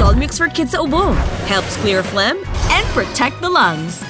Lysol mix for kids at home helps clear phlegm and protect the lungs.